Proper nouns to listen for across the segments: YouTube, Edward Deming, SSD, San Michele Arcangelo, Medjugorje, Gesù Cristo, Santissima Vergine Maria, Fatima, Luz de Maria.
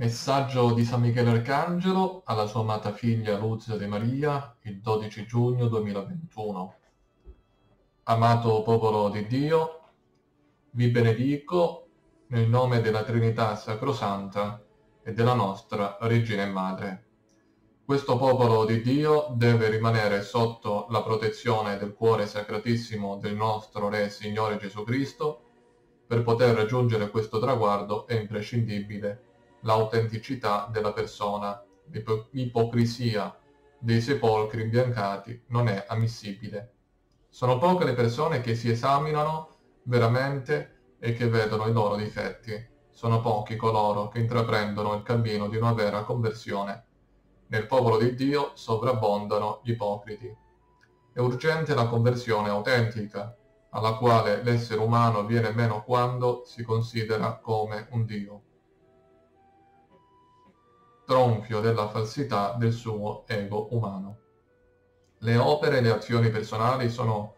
Messaggio di San Michele Arcangelo alla sua amata figlia Luz de Maria, il 12 giugno 2021. Amato popolo di Dio, vi benedico nel nome della Trinità Sacrosanta e della nostra Regina e Madre. Questo popolo di Dio deve rimanere sotto la protezione del cuore sacratissimo del nostro Re Signore Gesù Cristo. Per poter raggiungere questo traguardo è imprescindibile l'autenticità della persona. L'ipocrisia dei sepolcri imbiancati non è ammissibile. Sono poche le persone che si esaminano veramente e che vedono i loro difetti. Sono pochi coloro che intraprendono il cammino di una vera conversione. Nel popolo di Dio sovrabbondano gli ipocriti. È urgente la conversione autentica, alla quale l'essere umano viene meno quando si considera come un Dio, tronfio della falsità del suo ego umano. Le opere e le azioni personali sono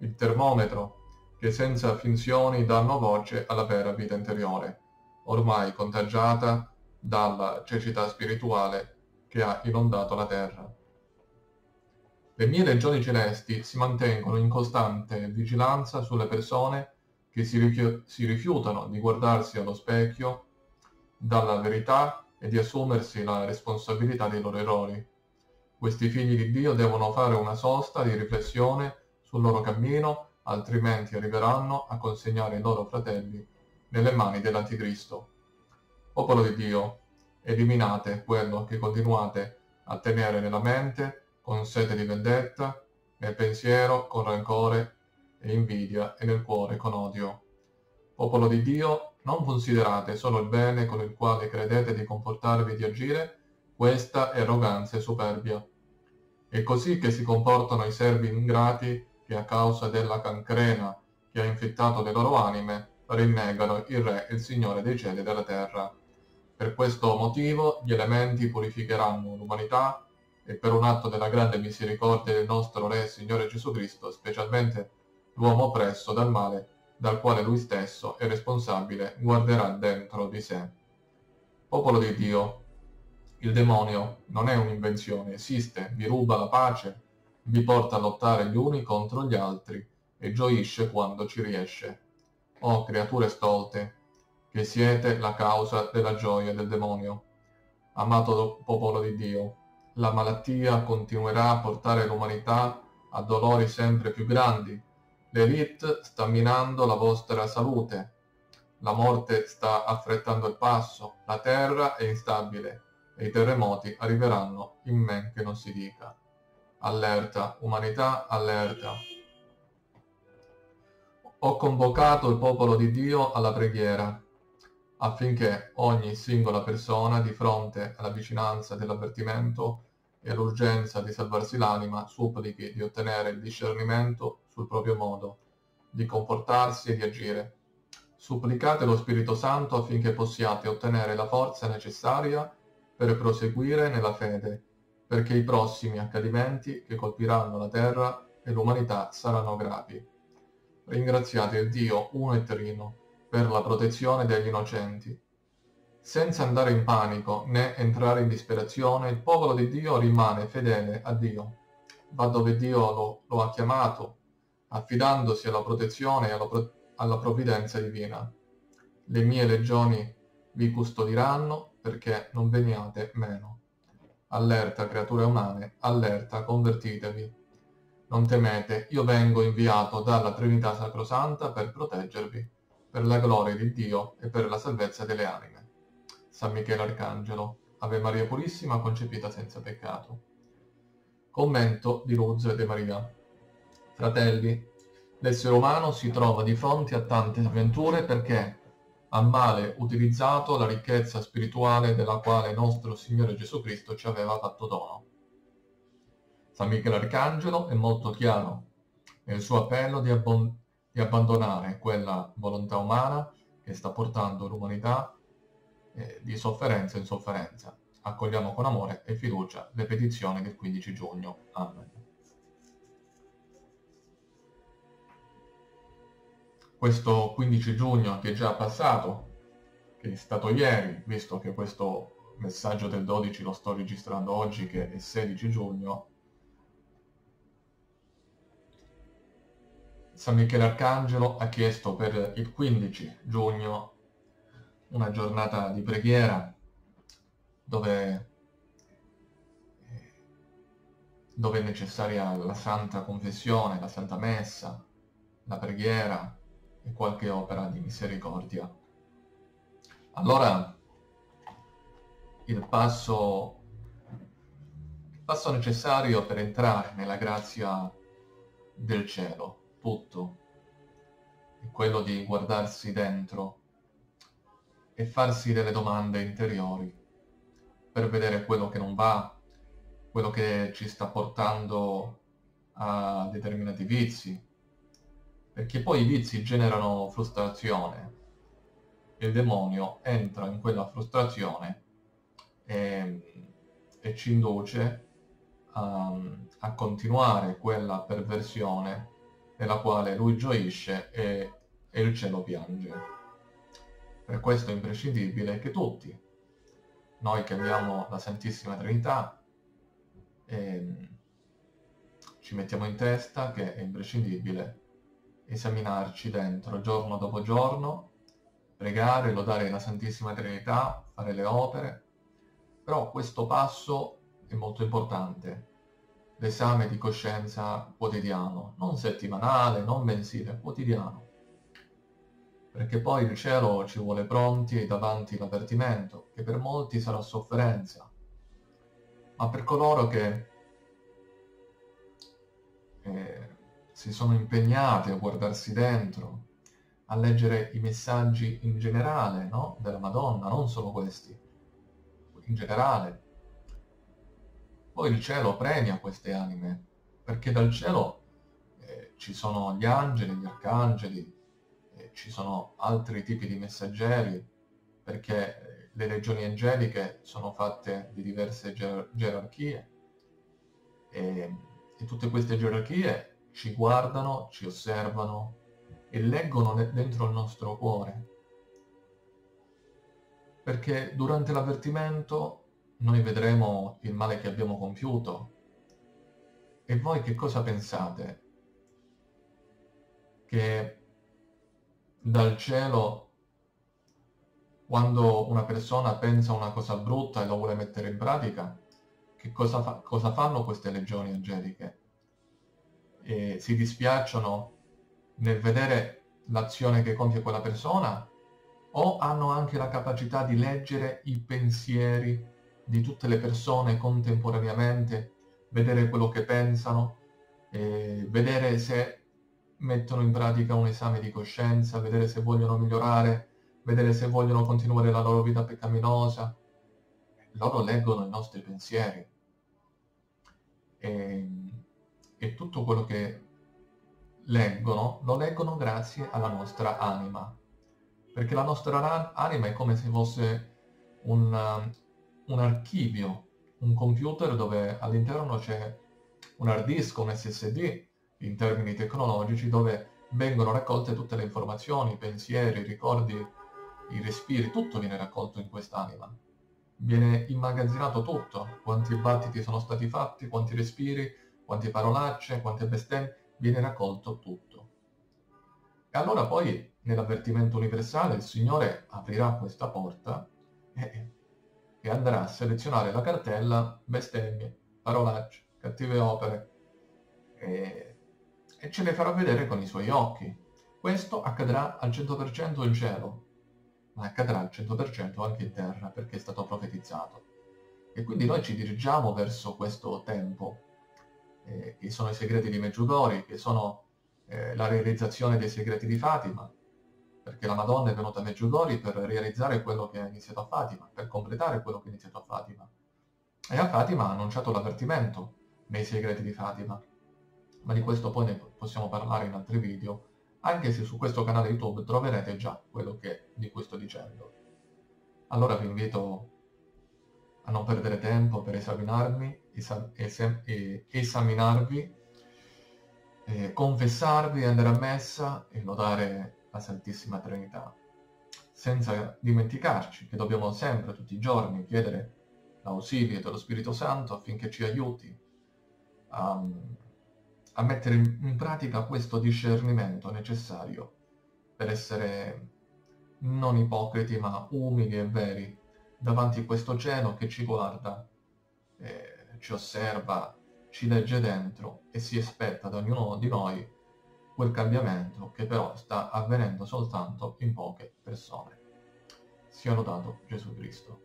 il termometro che senza finzioni danno voce alla vera vita interiore, ormai contagiata dalla cecità spirituale che ha inondato la terra. Le mie legioni celesti si mantengono in costante vigilanza sulle persone che si rifiutano di guardarsi allo specchio dalla verità e di assumersi la responsabilità dei loro errori. Questi figli di Dio devono fare una sosta di riflessione sul loro cammino, altrimenti arriveranno a consegnare i loro fratelli nelle mani dell'Anticristo. Popolo di Dio, eliminate quello che continuate a tenere nella mente con sete di vendetta, nel pensiero con rancore e invidia e nel cuore con odio. Popolo di Dio, non considerate solo il bene con il quale credete di comportarvi e di agire, questa arroganza e superbia. È così che si comportano i servi ingrati che a causa della cancrena che ha infettato le loro anime rinnegano il Re e il Signore dei cieli e della terra. Per questo motivo gli elementi purificheranno l'umanità e per un atto della grande misericordia del nostro Re e Signore Gesù Cristo, specialmente l'uomo oppresso dal male, dal quale lui stesso è responsabile, guarderà dentro di sé. Popolo di Dio, il demonio non è un'invenzione, esiste, vi ruba la pace, vi porta a lottare gli uni contro gli altri e gioisce quando ci riesce. O creature stolte, che siete la causa della gioia del demonio. Amato popolo di Dio, la malattia continuerà a portare l'umanità a dolori sempre più grandi. L'elite sta minando la vostra salute, la morte sta affrettando il passo, la terra è instabile e i terremoti arriveranno in men che non si dica. Allerta, umanità, allerta. Ho convocato il popolo di Dio alla preghiera, affinché ogni singola persona, di fronte alla vicinanza dell'avvertimento e all'urgenza di salvarsi l'anima, supplichi di ottenere il discernimento sul proprio modo di comportarsi e di agire. Supplicate lo Spirito Santo affinché possiate ottenere la forza necessaria per proseguire nella fede, perché i prossimi accadimenti che colpiranno la terra e l'umanità saranno gravi. Ringraziate il Dio uno e trino per la protezione degli innocenti. Senza andare in panico né entrare in disperazione, il popolo di Dio rimane fedele a Dio, va dove Dio lo ha chiamato, affidandosi alla protezione e alla provvidenza divina. Le mie legioni vi custodiranno perché non veniate meno. Allerta, creature umane, allerta, convertitevi. Non temete, io vengo inviato dalla Trinità Sacrosanta per proteggervi, per la gloria di Dio e per la salvezza delle anime. San Michele Arcangelo, Ave Maria Purissima, concepita senza peccato. Commento di Luz de Maria. Fratelli, l'essere umano si trova di fronte a tante sventure perché ha male utilizzato la ricchezza spirituale della quale il nostro Signore Gesù Cristo ci aveva fatto dono. San Michele Arcangelo è molto chiaro nel suo appello di abbandonare quella volontà umana che sta portando l'umanità di sofferenza in sofferenza. Accogliamo con amore e fiducia le petizioni del 15 giugno. Amen. Questo 15 giugno che è già passato, è stato ieri, visto che questo messaggio del 12 lo sto registrando oggi, che è 16 giugno, San Michele Arcangelo ha chiesto per il 15 giugno una giornata di preghiera dove è necessaria la Santa Confessione, la Santa Messa, la preghiera e qualche opera di misericordia. Allora il passo necessario per entrare nella grazia del cielo, tutto, è quello di guardarsi dentro e farsi delle domande interiori per vedere quello che non va, quello che ci sta portando a determinati vizi, perché poi i vizi generano frustrazione e il demonio entra in quella frustrazione e ci induce a continuare quella perversione nella quale lui gioisce e il cielo piange. Per questo è imprescindibile che tutti, noi che amiamo la Santissima Trinità, ci mettiamo in testa che è imprescindibile esaminarci dentro giorno dopo giorno, pregare, lodare la Santissima Trinità, fare le opere. Però questo passo è molto importante, l'esame di coscienza quotidiano, non settimanale, non mensile, quotidiano, perché poi il cielo ci vuole pronti e davanti l'avvertimento, che per molti sarà sofferenza, ma per coloro che si sono impegnati a guardarsi dentro, a leggere i messaggi in generale, no? Della Madonna, non solo questi, in generale, poi il cielo premia queste anime, perché dal cielo ci sono gli angeli, gli arcangeli, ci sono altri tipi di messaggeri, perché le legioni angeliche sono fatte di diverse gerarchie e tutte queste gerarchie ci guardano, ci osservano e leggono dentro il nostro cuore, perché durante l'avvertimento noi vedremo il male che abbiamo compiuto. E voi che cosa pensate? Che dal cielo, quando una persona pensa una cosa brutta e la vuole mettere in pratica, che cosa fanno queste legioni angeliche? E si dispiacciono nel vedere l'azione che compie quella persona, o hanno anche la capacità di leggere i pensieri di tutte le persone contemporaneamente, vedere quello che pensano, vedere se mettono in pratica un esame di coscienza, vedere se vogliono migliorare, vedere se vogliono continuare la loro vita peccaminosa. Loro leggono i nostri pensieri e tutto quello che leggono lo leggono grazie alla nostra anima, perché la nostra anima è come se fosse un archivio, un computer dove all'interno c'è un hard disk, un SSD in termini tecnologici, dove vengono raccolte tutte le informazioni, i pensieri, i ricordi, i respiri, tutto viene raccolto in quest'anima, viene immagazzinato tutto, quanti battiti sono stati fatti, quanti respiri, quante parolacce, quante bestemmie, viene raccolto tutto. E allora poi nell'avvertimento universale il Signore aprirà questa porta e andrà a selezionare la cartella bestemmie, parolacce, cattive opere e ce le farà vedere con i suoi occhi. Questo accadrà al 100% in cielo, ma accadrà al 100% anche in terra, perché è stato profetizzato. E quindi noi ci dirigiamo verso questo tempo, che sono i segreti di Medjugorje, che sono la realizzazione dei segreti di Fatima, perché la Madonna è venuta a Medjugorje per realizzare quello che ha iniziato a Fatima, per completare quello che ha iniziato a Fatima. E a Fatima ha annunciato l'avvertimento nei segreti di Fatima, ma di questo poi ne possiamo parlare in altri video, anche se su questo canale YouTube troverete già quello di cui sto dicendo. Allora vi invito a non perdere tempo per esaminarvi, confessarvi, andare a messa e lodare la Santissima Trinità. senza dimenticarci che dobbiamo sempre, tutti i giorni, chiedere l'ausilio dello Spirito Santo affinché ci aiuti a mettere in pratica questo discernimento necessario per essere non ipocriti ma umili e veri davanti a questo cielo che ci guarda, ci osserva, ci legge dentro e si aspetta da ognuno di noi quel cambiamento che però sta avvenendo soltanto in poche persone. Sia lodato Gesù Cristo.